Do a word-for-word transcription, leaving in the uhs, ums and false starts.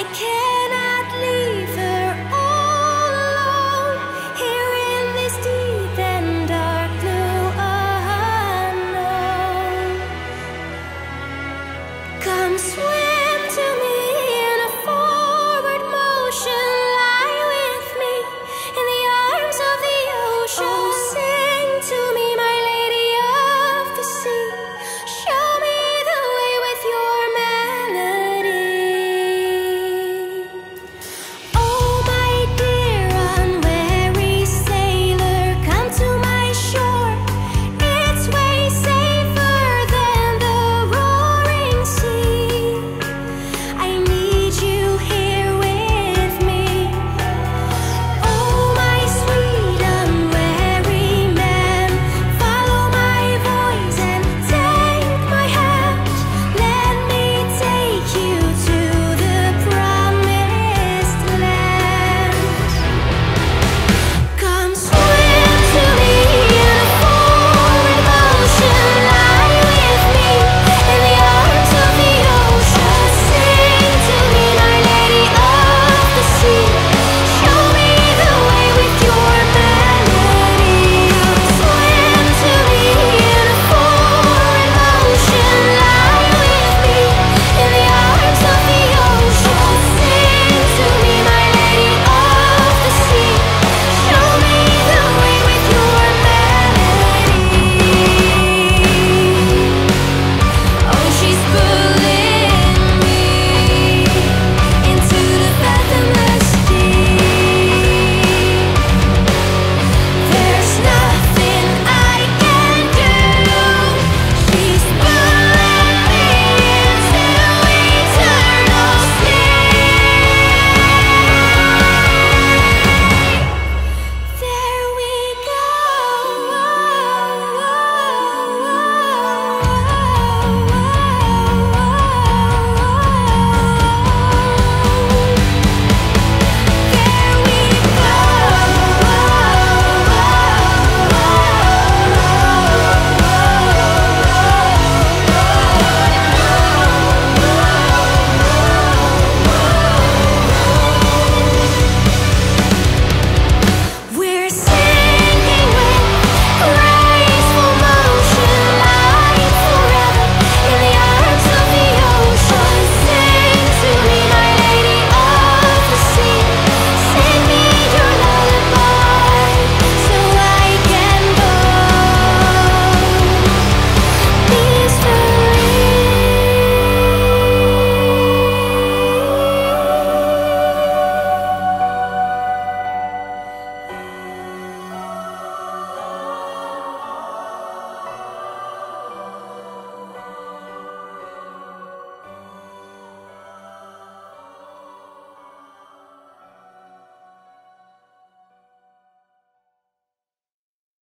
I can't.